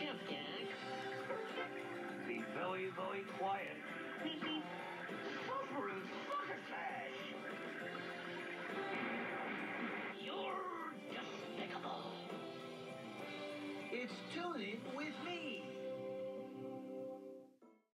Jump Jack. Be very, very quiet. Suffering suckerfish. You're despicable. It's Toon In with Me.